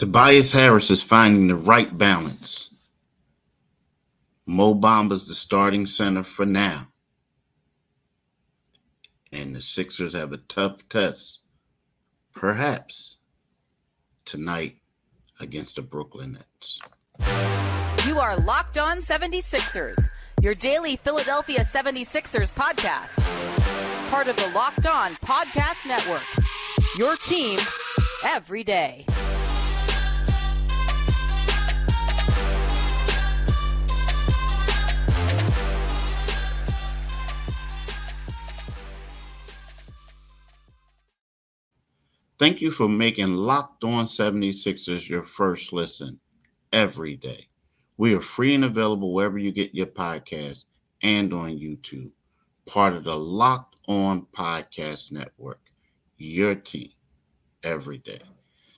Tobias Harris is finding the right balance. Mo Bamba's the starting center for now. And the Sixers have a tough test, perhaps, tonight against the Brooklyn Nets. You are Locked On 76ers, your daily Philadelphia 76ers podcast. Part of the Locked On Podcast Network, your team every day. Thank you for making Locked On 76ers your first listen every day. We are free and available wherever you get your podcasts and on YouTube. Part of the Locked On Podcast Network, your team every day.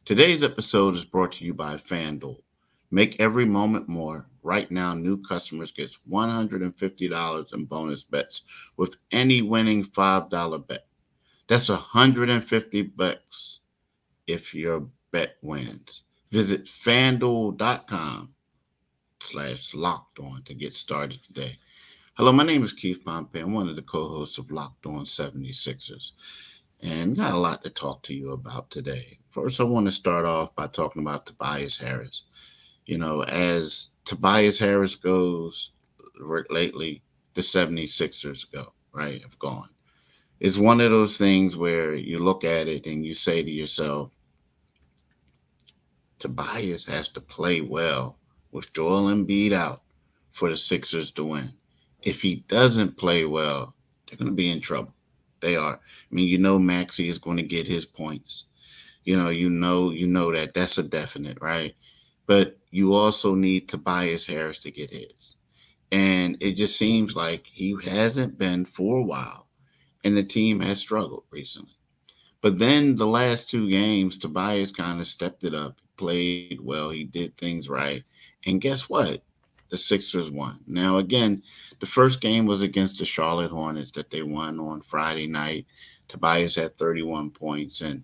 Today's episode is brought to you by FanDuel. Make every moment more. Right now, new customers get $150 in bonus bets with any winning $5 bet. That's $150 if your bet wins. Visit FanDuel.com/LockedOn to get started today. Hello, my name is Keith Pompey. I'm one of the co-hosts of Locked On 76ers. And got a lot to talk to you about today. First, I want to start off by talking about Tobias Harris. You know, as Tobias Harris goes lately, the 76ers go, right? Have gone. It's one of those things where you look at it and you say to yourself, Tobias has to play well with Joel Embiid out for the Sixers to win. If he doesn't play well, they're going to be in trouble. They are. I mean, you know Maxey is going to get his points. You know that. That's a definite, right? But you also need Tobias Harris to get his. And it just seems like he hasn't been for a while. And the team has struggled recently. But then the last two games, Tobias kind of stepped it up, played well, he did things right. And guess what? The Sixers won. Now, again, the first game was against the Charlotte Hornets that they won on Friday night. Tobias had 31 points. And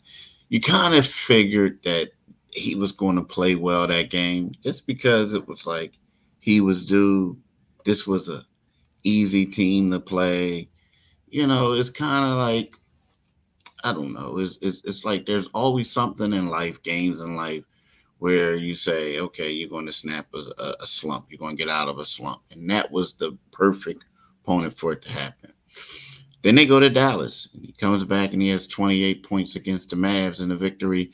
you kind of figured that he was going to play well that game just because it was like he was due. This was an easy team to play. You know, it's kind of like, I don't know, it's like there's always something in life, games in life, where you say, okay, you're going to snap a slump. You're going to get out of a slump. And that was the perfect opponent for it to happen. Then they go to Dallas. And he comes back and he has 28 points against the Mavs in the victory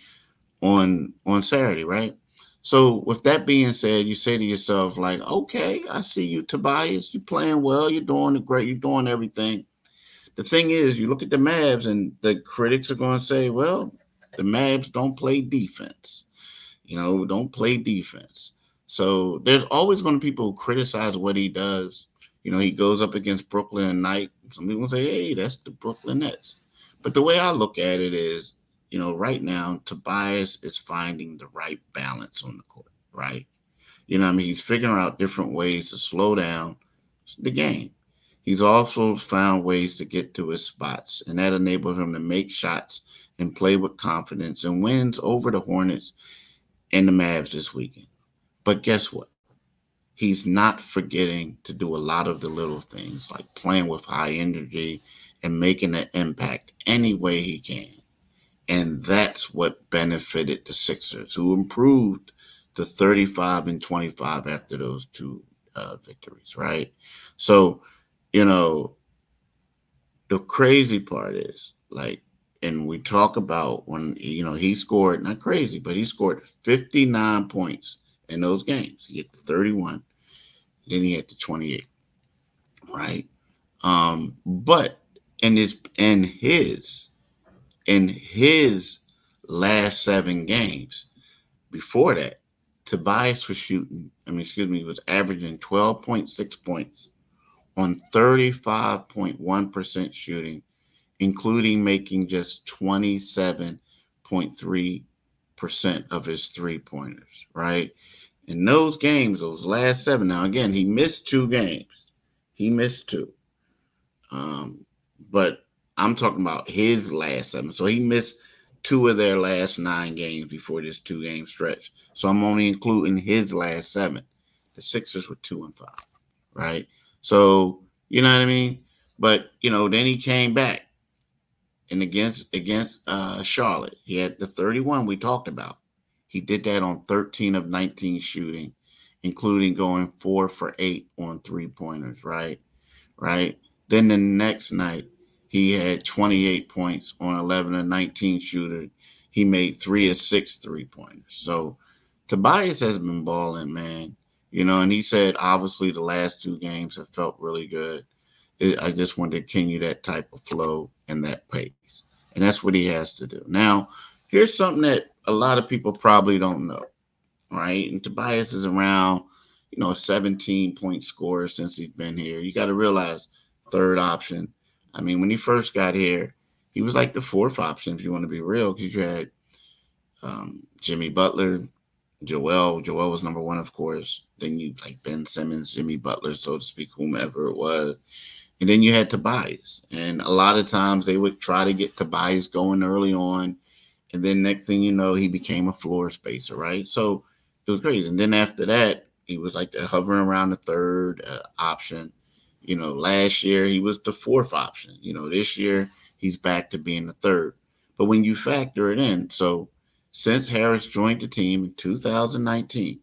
on Saturday, right? So with that being said, you say to yourself, like, okay, I see you, Tobias. You're playing well. You're doing great. You're doing everything. The thing is, you look at the Mavs and the critics are going to say, well, the Mavs don't play defense. You know, don't play defense. So there's always going to be people who criticize what he does. You know, he goes up against Brooklyn at night. Some people say, hey, that's the Brooklyn Nets. But the way I look at it is, you know, right now, Tobias is finding the right balance on the court, right? You know what I mean? He's figuring out different ways to slow down the game. He's also found ways to get to his spots, and that enabled him to make shots and play with confidence and wins over the Hornets and the Mavs this weekend. But guess what? He's not forgetting to do a lot of the little things, like playing with high energy and making an impact any way he can. And that's what benefited the Sixers, who improved to 35-25 after those two victories, right? So, you know, the crazy part is, like, and we talk about when, you know, he scored, not crazy, but he scored 59 points in those games. He had the 31, then he had the 28, right? But in his last seven games before that, Tobias was was averaging 12.6 points on 35.1% shooting, including making just 27.3% of his three-pointers, right? In those games, those last seven, now again, he missed two games. He missed two. But I'm talking about his last seven. So he missed two of their last 9 games before this 2-game stretch. So I'm only including his last 7. The Sixers were 2-5, right? So, you know what I mean? But, you know, then he came back. And against Charlotte, he had the 31 we talked about. He did that on 13 of 19 shooting, including going 4 for 8 on 3-pointers, right? Right. Then the next night, he had 28 points on 11 of 19 shooter. He made 3 of 6 3-pointers. So Tobias has been balling, man. You know, and he said, obviously, the last 2 games have felt really good. I just want to continue that type of flow and that pace. And that's what he has to do. Now, here's something that a lot of people probably don't know, right? And Tobias is around, you know, a 17-point scorer since he's been here. You got to realize third option. I mean, when he first got here, he was like the fourth option, if you want to be real, because you had Jimmy Butler, Joel. Joel was number one, of course. Then you like Ben Simmons, Jimmy Butler, so to speak, whomever it was. And then you had Tobias. And a lot of times they would try to get Tobias going early on. And then next thing you know, he became a floor spacer, right? So it was crazy. And then after that, he was like hovering around the third option. You know, last year he was the fourth option. You know, this year he's back to being the third. But when you factor it in, so since Harris joined the team in 2019,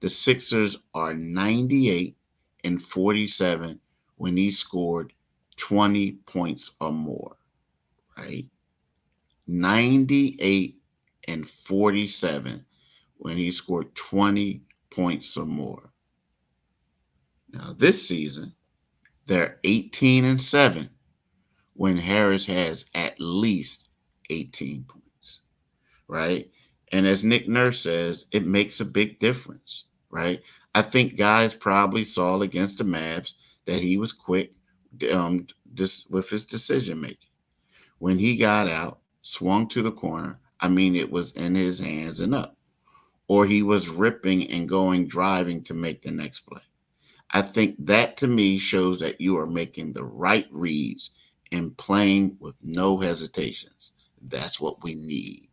the Sixers are 98-47 when he scored 20 points or more, right? 98-47 when he scored 20 points or more. Now, this season, they're 18-7 when Harris has at least 18 points, right? And as Nick Nurse says, it makes a big difference, right? I think guys probably saw against the Mavs that he was quick with his decision-making. When he got out, swung to the corner, I mean, it was in his hands and up. Or he was ripping and going driving to make the next play. I think that, to me, shows that you are making the right reads and playing with no hesitations. That's what we need.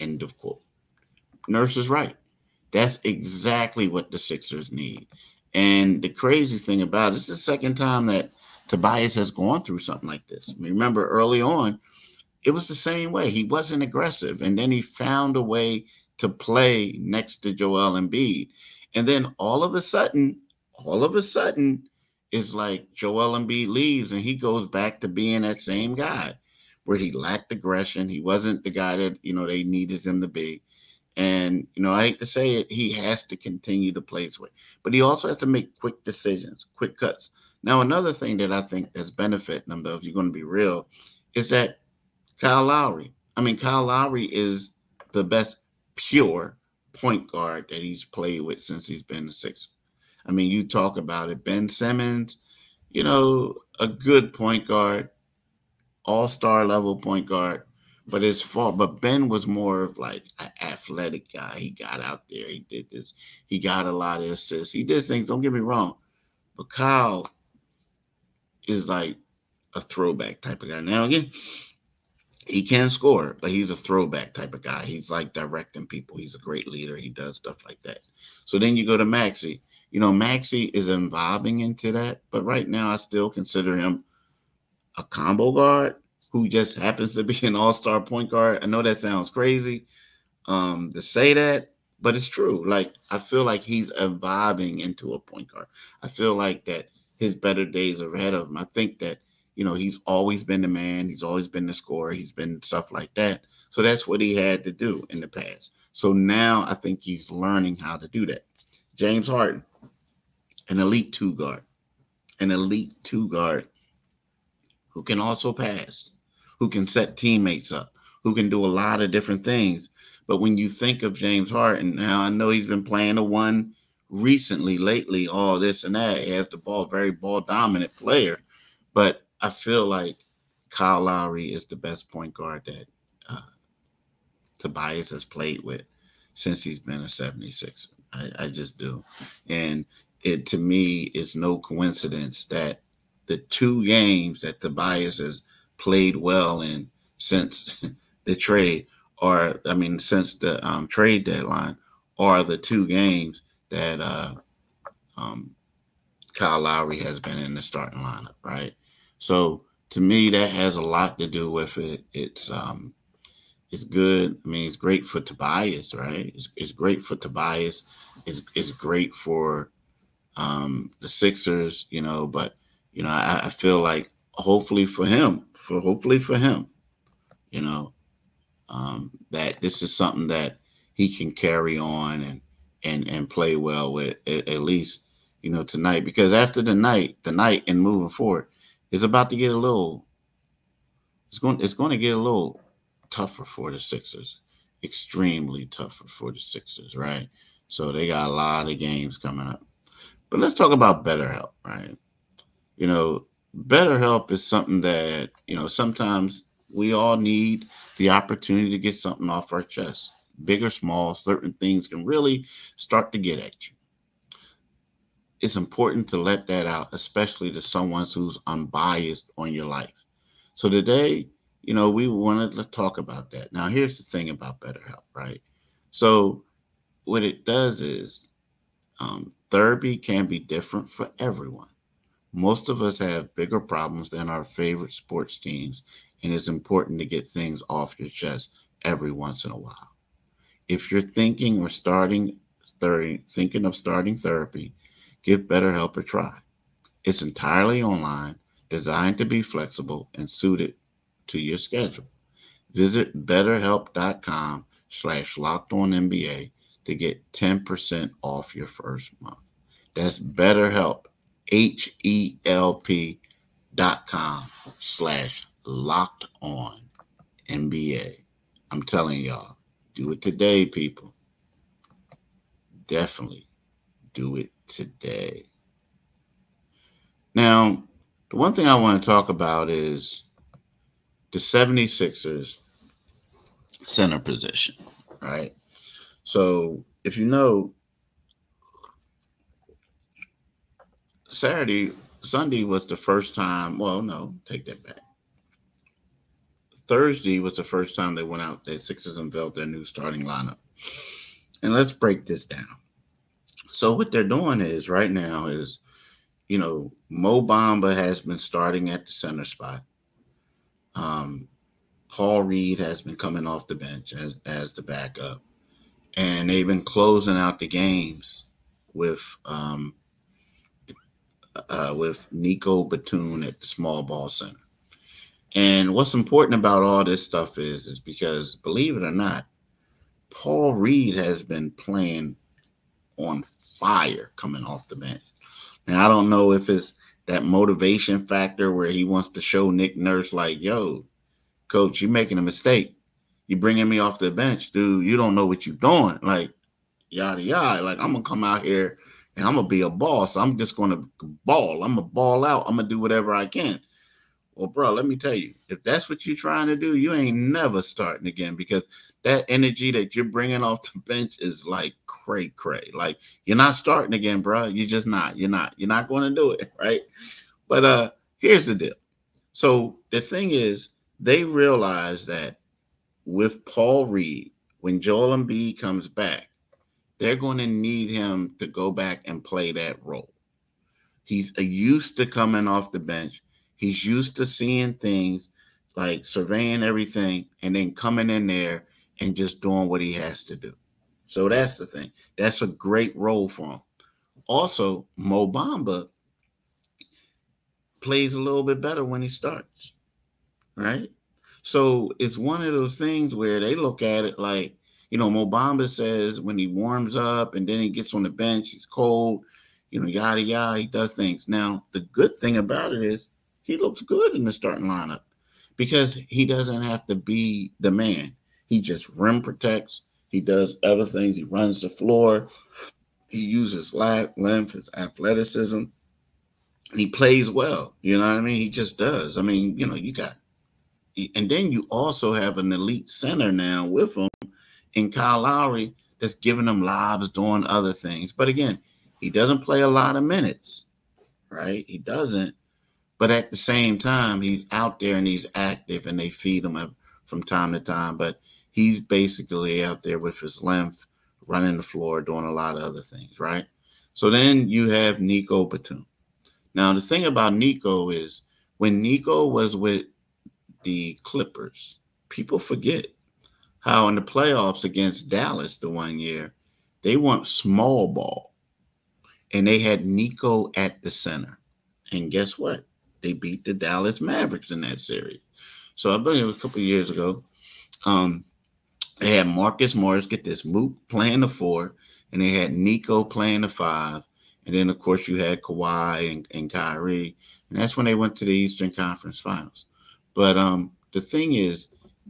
End of quote. Nurse is right. That's exactly what the Sixers need. And the crazy thing about it, it's the second time that Tobias has gone through something like this. Remember, early on, it was the same way. He wasn't aggressive, and then he found a way to play next to Joel Embiid. And then all of a sudden, it's like Joel Embiid leaves, and he goes back to being that same guy where he lacked aggression. He wasn't the guy that, you know, they needed him to be. And, you know, I hate to say it, he has to continue to play this way. But he also has to make quick decisions, quick cuts. Now, another thing that I think that's benefiting him, though, if you're going to be real, is that Kyle Lowry is the best pure point guard that he's played with since he's been the Sixers. I mean, you talk about it. Ben Simmons, you know, a good point guard, all-star level point guard. But Ben was more of like an athletic guy. He got out there. He did this. He got a lot of assists. He did things. Don't get me wrong. But Kyle is like a throwback type of guy. Now, again, he can score, but he's a throwback type of guy. He's like directing people. He's a great leader. He does stuff like that. So then you go to Maxey. You know, Maxey is evolving into that. But right now, I still consider him a combo guard who just happens to be an all-star point guard. I know that sounds crazy to say that, but it's true. Like, I feel like he's evolving into a point guard. I feel like that his better days are ahead of him. I think that, you know, he's always been the man. He's always been the scorer. He's been stuff like that. So that's what he had to do in the past. So now I think he's learning how to do that. James Harden, an elite 2 guard, who can also pass, who can set teammates up, who can do a lot of different things. But when you think of James Harden, now I know he's been playing the one lately, all this and that. He has the ball, very ball-dominant player. But I feel like Kyle Lowry is the best point guard that Tobias has played with since he's been a 76er. I just do. And it, to me, is no coincidence that the 2 games that Tobias has played well in since the trade, or I mean, since the trade deadline, are the two games that Kyle Lowry has been in the starting lineup, right? So to me, that has a lot to do with it. It's good. I mean, it's great for Tobias, right? It's great for Tobias. It's great for the Sixers, you know. But you know, I feel like hopefully for him, you know, that this is something that he can carry on and play well with, at least, you know, tonight. Because after the night and moving forward is about to get a little. It's going to get a little tougher for the Sixers, extremely tougher for the Sixers, right? So they got a lot of games coming up. But let's talk about BetterHelp, right? You know, BetterHelp is something that, you know, sometimes we all need the opportunity to get something off our chest. Big or small, certain things can really start to get at you. It's important to let that out, especially to someone who's unbiased on your life. So today, you know, we wanted to talk about that. Now, here's the thing about BetterHelp, right? So what it does is therapy can be different for everyone. Most of us have bigger problems than our favorite sports teams, and it's important to get things off your chest every once in a while. If you're thinking of starting therapy, give BetterHelp a try. It's entirely online, designed to be flexible and suited to your schedule. Visit BetterHelp.com/LockedOnNBA to get 10% off your first month. That's BetterHelp, HELP.com/LockedOnNBA. I'm telling y'all, do it today, people. Definitely do it today. Now, the one thing I want to talk about is the 76ers center position, right? So if you know, Sunday was the first time, well, no, take that back. Thursday was the first time they went out, the Sixers unveiled their new starting lineup. And let's break this down. So what they're doing is right now is, you know, Mo Bamba has been starting at the center spot. Paul Reed has been coming off the bench as the backup. And they've been closing out the games with Nico Batum at the small ball center. And what's important about all this stuff is because, believe it or not, Paul Reed has been playing on fire coming off the bench. Now, I don't know if it's that motivation factor where he wants to show Nick Nurse, like, yo, coach, you're making a mistake. You're bringing me off the bench, dude. You don't know what you're doing. Like, yada, yada. Like, I'm going to come out here and I'm going to be a boss. I'm just going to ball. I'm going to ball out. I'm going to do whatever I can. Well, bro, let me tell you, if that's what you're trying to do, you ain't never starting again, because that energy that you're bringing off the bench is like cray. Like, you're not starting again, bro. You're just not. You're not going to do it, right? But here's the deal. So the thing is, they realize that with Paul Reed, when Joel Embiid comes back, they're going to need him to go back and play that role. He's used to coming off the bench. He's used to seeing things, like surveying everything, and then coming in there and just doing what he has to do. So that's the thing. That's a great role for him. Also, Mo Bamba plays a little bit better when he starts, right? So it's one of those things where they look at it like, you know, Mo Bamba says when he warms up and then he gets on the bench, he's cold, you know, yada, yada, he does things. Now, the good thing about it is, he looks good in the starting lineup because he doesn't have to be the man. He just rim protects. He does other things. He runs the floor. He uses length, his athleticism, and he plays well. You know what I mean? He just does. I mean, you know, you got – and then you also have an elite center now with him in Kyle Lowry that's giving him lobs, doing other things. But, again, he doesn't play a lot of minutes, right? He doesn't. But at the same time, he's out there and he's active, and they feed him from time to time, but he's basically out there with his length, running the floor, doing a lot of other things, right? So then you have Nico Batum. Now, the thing about Nico is when Nico was with the Clippers, people forget how in the playoffs against Dallas the one year, they went small ball, and they had Nico at the center. And guess what? They beat the Dallas Mavericks in that series. So I believe it was a couple of years ago. They had Marcus Morris, get this, Mook playing the four, and they had Nico playing the five. And then, of course, you had Kawhi and Kyrie. And that's when they went to the Eastern Conference Finals. But the thing is,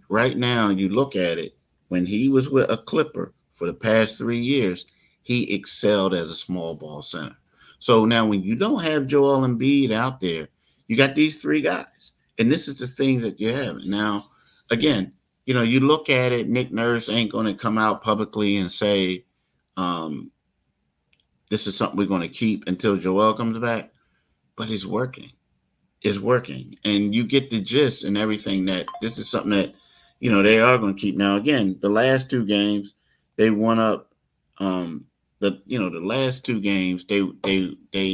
right now, you look at it, when he was with a Clipper for the past 3 years, he excelled as a small ball center. So now when you don't have Joel Embiid out there, you got these three guys. And this is the things that you have. Now, again, you know, you look at it, Nick Nurse ain't going to come out publicly and say this is something we're going to keep until Joel comes back, but it's working. It's working. And you get the gist and everything that this is something that, you know, they are going to keep. Now, again, the last two games, they won up they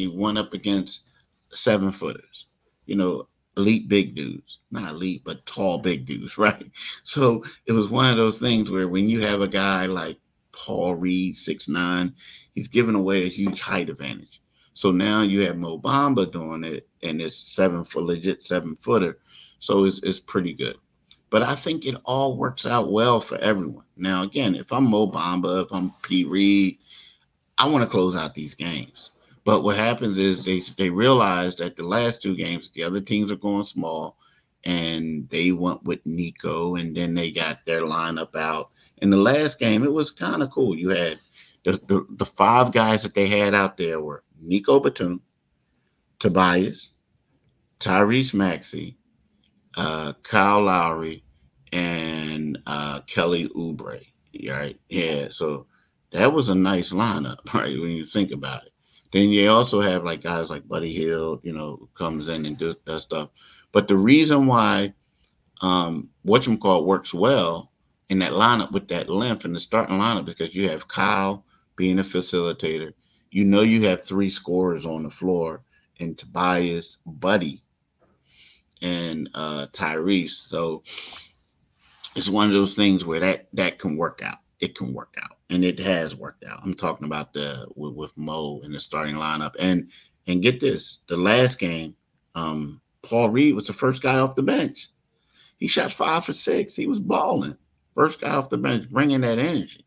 won up against 7-footers, you know, elite big dudes, not elite, but tall big dudes, right? So it was one of those things where when you have a guy like Paul Reed, 6'9", he's giving away a huge height advantage. So now you have Mo Bamba doing it, and it's legit seven footer. So it's pretty good. But I think it all works out well for everyone. Now, again, if I'm Mo Bamba, if I'm P. Reed, I want to close out these games. But what happens is they realize that the last two games, the other teams are going small, and they went with Nico, and then they got their lineup out. In the last game, it was kind of cool. You had the five guys that they had out there were Nico Batum, Tobias, Tyrese Maxey, Kyle Lowry, and Kelly Oubre, right? Yeah, so that was a nice lineup, right, when you think about it. Then you also have like guys like Buddy Hield, you know, comes in and does that stuff. But the reason why whatchamacallit works well in that lineup with that length in the starting lineup because you have Kyle being a facilitator. You know you have three scorers on the floor and Tobias, Buddy, and Tyrese. So it's one of those things where that can work out. It can work out, and it has worked out. I'm talking about with Mo in the starting lineup, and get this: the last game, Paul Reed was the first guy off the bench. He shot 5 for 6. He was balling. First guy off the bench, bringing that energy,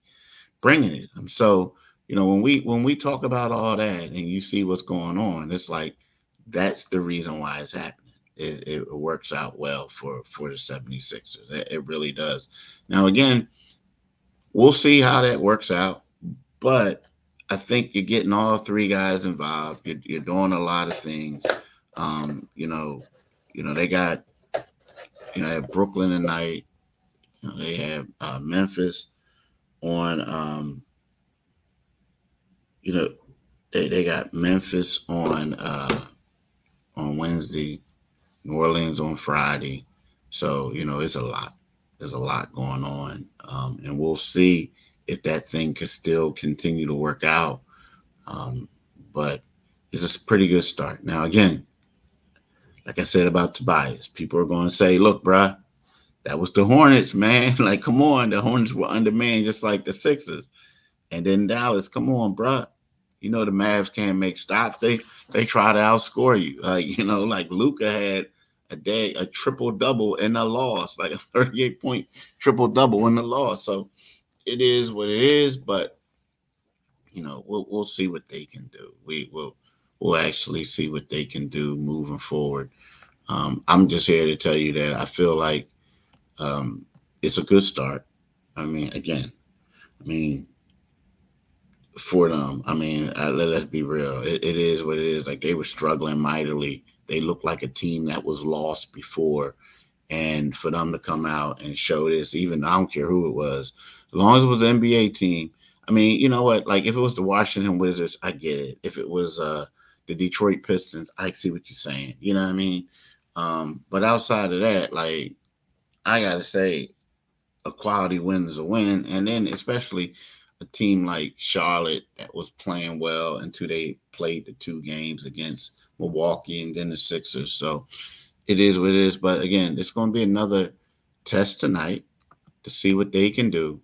bringing it. So you know when we talk about all that, and you see what's going on, it's like that's the reason why it's happening. It works out well for the 76ers. It really does. Now again, we'll see how that works out, but I think you're getting all three guys involved. You're doing a lot of things. They have Brooklyn tonight. You know, they have Memphis on. They got Memphis on Wednesday, New Orleans on Friday. So you know it's a lot. There's a lot going on, and we'll see if that thing can still continue to work out. But it's a pretty good start. Now, again, like I said about Tobias, people are going to say, look, bruh, that was the Hornets, man. Like, come on. The Hornets were undermanned just like the Sixers. And then Dallas, come on, bruh. You know the Mavs can't make stops. They try to outscore you. Like Luka had a triple-double and a loss, like a 38-point triple-double and a loss. So it is what it is, but, you know, we'll see what they can do. We'll actually see what they can do moving forward. I'm just here to tell you that I feel like it's a good start. For them, let's be real. It is what it is. Like, they were struggling mightily. They looked like a team that was lost before. And for them to come out and show this, even I don't care who it was, as long as it was an NBA team. You know what? Like, if it was the Washington Wizards, I get it. If it was the Detroit Pistons, I see what you're saying. You know what I mean? But outside of that, like, I gotta say, a quality win is a win. And then especially a team like Charlotte that was playing well until they played the two games against Milwaukee and then the Sixers. So it is what it is. But again, it's going to be another test tonight to see what they can do.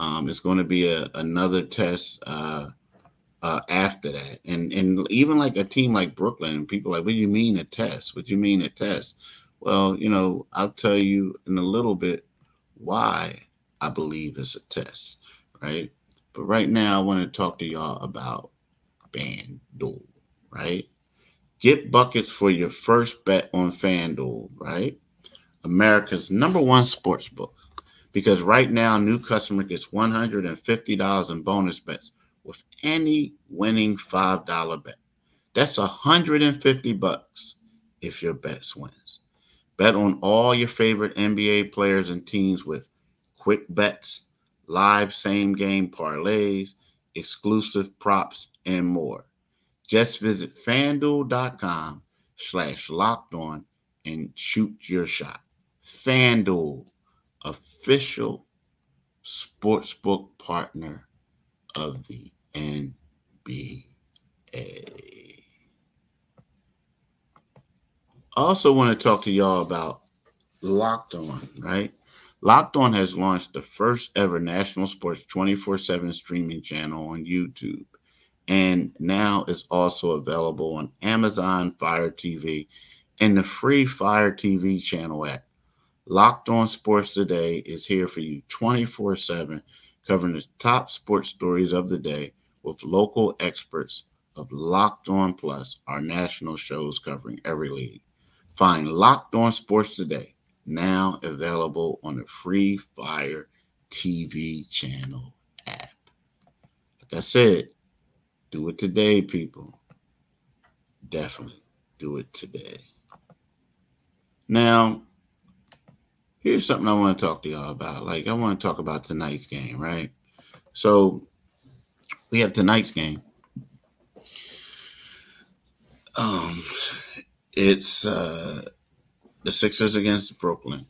It's going to be another test after that. And even like a team like Brooklyn, people are like, what do you mean a test? What do you mean a test? Well, you know, I'll tell you in a little bit why I believe it's a test, right? But right now I want to talk to y'all about FanDuel, right? Get buckets for your first bet on FanDuel, right? America's number one sports book. Because right now, new customer gets $150 in bonus bets with any winning $5 bet. That's $150 if your bets wins. Bet on all your favorite NBA players and teams with quick bets, live same-game parlays, exclusive props, and more. Just visit FanDuel.com/lockedon and shoot your shot. FanDuel, official sportsbook partner of the NBA. I also want to talk to y'all about Locked On, right? Locked On has launched the first ever national sports 24/7 streaming channel on YouTube. And now it's also available on Amazon Fire TV and the free Fire TV channel app. Locked On Sports Today is here for you 24/7, covering the top sports stories of the day with local experts of Locked On Plus, our national shows covering every league. Find Locked On Sports Today, now available on the free Fire TV channel app. Like I said, do it today, people. Definitely do it today. Now, here's something I want to talk to y'all about. Like, I want to talk about tonight's game, right? So we have tonight's game. It's the Sixers against Brooklyn.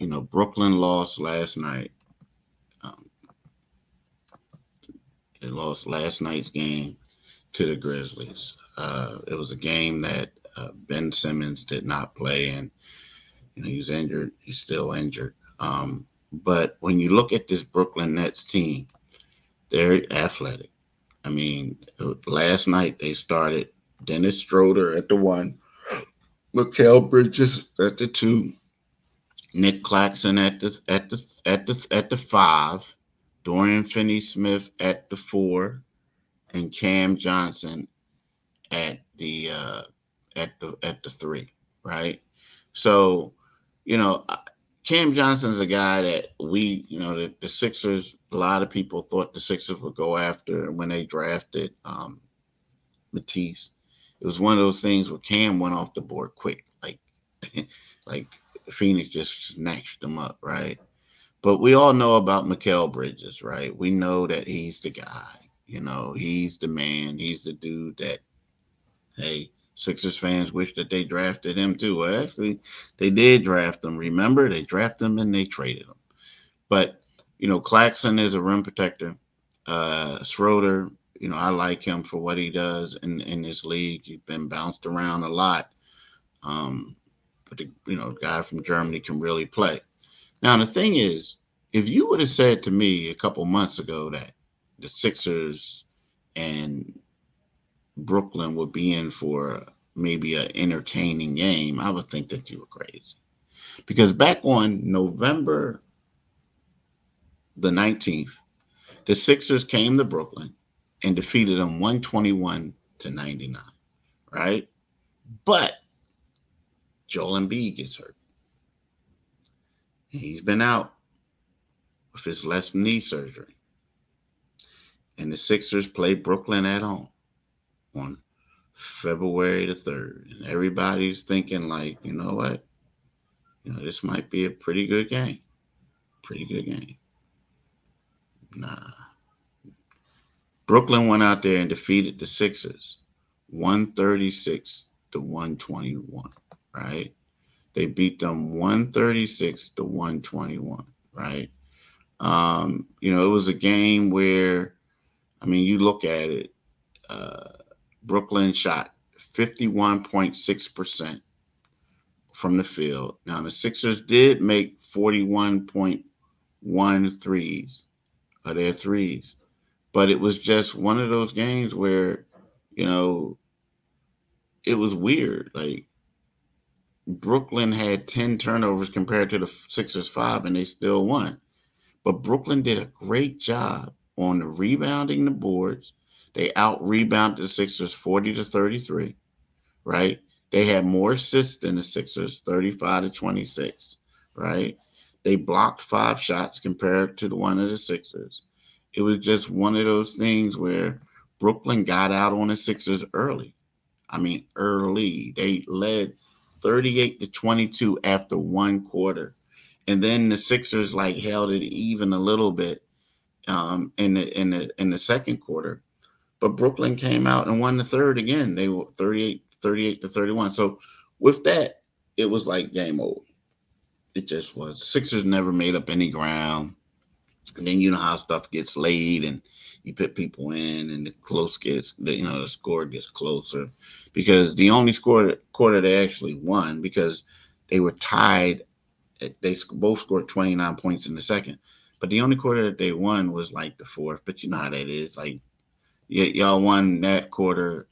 You know, Brooklyn lost last night. They lost last night's game to the Grizzlies. It was a game that Ben Simmons did not play in. You know, he was injured. He's still injured. But when you look at this Brooklyn Nets team, they're athletic. I mean, last night they started Dennis Schroder at the one, Mikal Bridges at the two, Nick Claxton at the five, Dorian Finney-Smith at the four, and Cam Johnson at the three, right? So, you know, Cam Johnson's a guy that we, you know, the Sixers, a lot of people thought the Sixers would go after when they drafted Matisse. It was one of those things where Cam went off the board quick, like Phoenix just snatched him up, right? But we all know about Mikal Bridges, right? We know that he's the guy. You know, he's the man. He's the dude that, hey, Sixers fans wish that they drafted him too. Well, actually, they did draft him. Remember, they drafted him and they traded him. But, you know, Claxton is a rim protector. Schroeder, you know, I like him for what he does in this league. He's been bounced around a lot. But, you know, the guy from Germany can really play. Now, the thing is, if you would have said to me a couple months ago that the Sixers and Brooklyn would be in for maybe an entertaining game, I would think that you were crazy. Because back on November the 19th, the Sixers came to Brooklyn and defeated them 121-99, right? But Joel Embiid gets hurt. He's been out with his left knee surgery. And the Sixers play Brooklyn at home on February the 3rd. And everybody's thinking, like, you know what? You know, this might be a pretty good game. Pretty good game. Nah. Brooklyn went out there and defeated the Sixers 136-121, right? They beat them 136-121, right? You know, it was a game where, I mean, you look at it, Brooklyn shot 51.6% from the field. Now, the Sixers did make 41.1 threes, or their threes, but it was just one of those games where, you know, it was weird. Like, Brooklyn had 10 turnovers compared to the Sixers 5, and they still won. But Brooklyn did a great job on the rebounding the boards. They out-rebounded the Sixers 40-33, right? They had more assists than the Sixers, 35-26, right? They blocked 5 shots compared to the one of the Sixers. It was just one of those things where Brooklyn got out on the Sixers early. I mean, early. They led 38-22 after one quarter. And then the Sixers like held it even a little bit in the second quarter. But Brooklyn came out and won the third again. They were 38-31. So with that, it was like game over. It just was. Sixers never made up any ground. And then you know how stuff gets laid and you put people in and the score gets closer, because the only quarter they actually won, because they were tied. They both scored 29 points in the second, but the only quarter that they won was like the fourth. But you know how that is. Like, y'all won that quarter,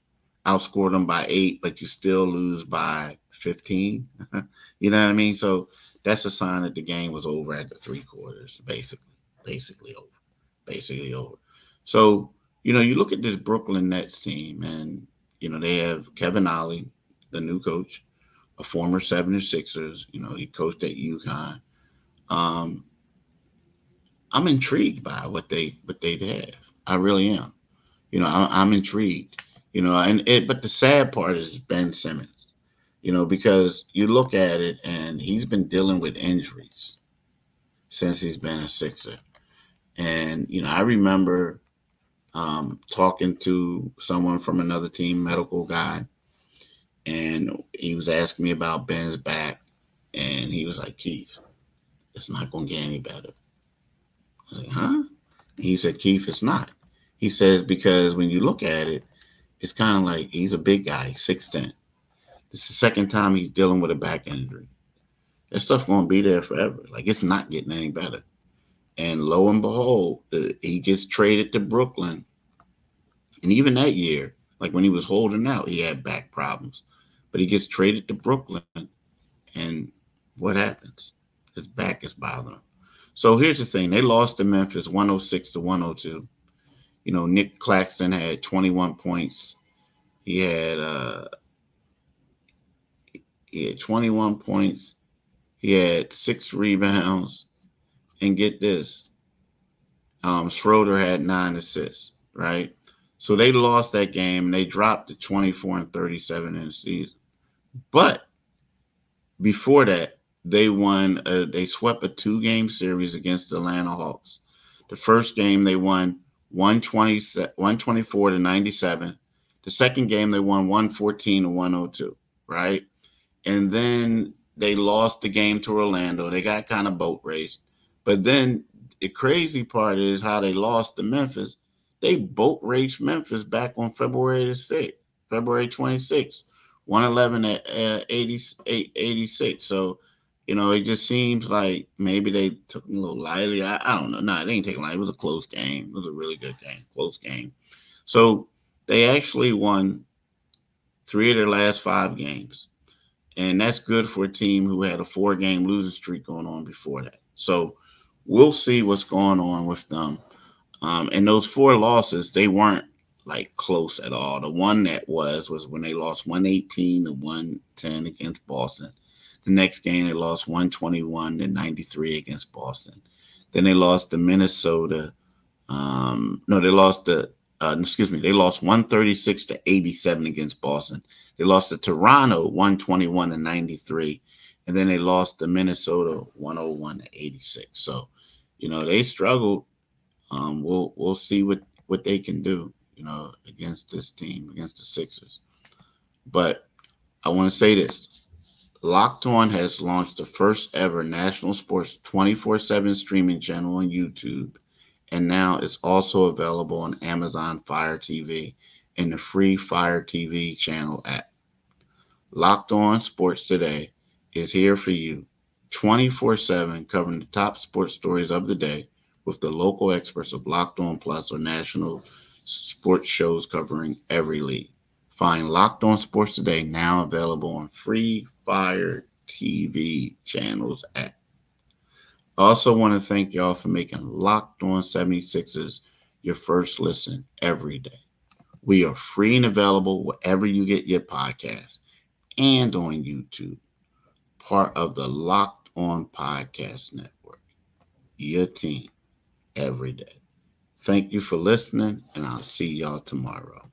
outscored them by 8, but you still lose by 15. You know what I mean? So that's a sign that the game was over after 3 quarters, basically over. So, you know, you look at this Brooklyn Nets team and, you know, they have Kevin Ollie, the new coach, a former 76ers. You know, he coached at UConn. I'm intrigued by what they have. I really am. You know, I'm intrigued, you know, but the sad part is Ben Simmons, you know, because you look at it and he's been dealing with injuries since he's been a Sixer. And, you know, I remember talking to someone from another team, medical guy, and he was asking me about Ben's back. And he was like, Keith, it's not going to get any better. I was like, huh? And he said, Keith, it's not. He says, because when you look at it, it's kind of like he's a big guy, 6'10". This is the second time he's dealing with a back injury. That stuff's going to be there forever. Like, it's not getting any better. And lo and behold, he gets traded to Brooklyn. And even that year, like when he was holding out, he had back problems. But he gets traded to Brooklyn. And what happens? His back is bothering him. So here's the thing. They lost to Memphis 106-102. You know, Nick Claxton had 21 points. He had 21 points. He had 6 rebounds. And get this, Schroeder had 9 assists, right? So they lost that game, and they dropped to 24-37 in the season. But before that, they swept a 2-game series against the Atlanta Hawks. The first game they won 124-97. The second game they won 114-102, right? And then they lost the game to Orlando. They got kind of boat raced. But then the crazy part is how they lost to Memphis. They boat raced Memphis back on February 26th, 111-86. So, you know, it just seems like maybe they took them a little lightly. I don't know. No, they didn't take it lightly. It was a close game. It was a really good game, close game. So they actually won 3 of their last 5 games. And that's good for a team who had a 4-game losing streak going on before that. So we'll see what's going on with them. And those 4 losses, they weren't like close at all. The one that was when they lost 118-110 against Boston. The next game, they lost 121-93 against Boston. Then they lost to Minnesota. They lost 136-87 against Boston. They lost to Toronto 121-93. And then they lost to Minnesota 101-86. So, you know, they struggled. We'll see what they can do, you know, against this team, against the Sixers. But I want to say this. Locked On has launched the first ever national sports 24/7 streaming channel on YouTube, and now it's also available on Amazon Fire TV and the free Fire TV channel app. Locked On Sports Today is here for you 24/7, covering the top sports stories of the day with the local experts of Locked On Plus or national sports shows covering every league. Find Locked On Sports Today now available on free Fire TV channels app. Also want to thank y'all for making Locked On 76ers your first listen every day. We are free and available wherever you get your podcasts and on YouTube, part of the Locked On Podcast Network, your team every day. Thank you for listening, and I'll see y'all tomorrow.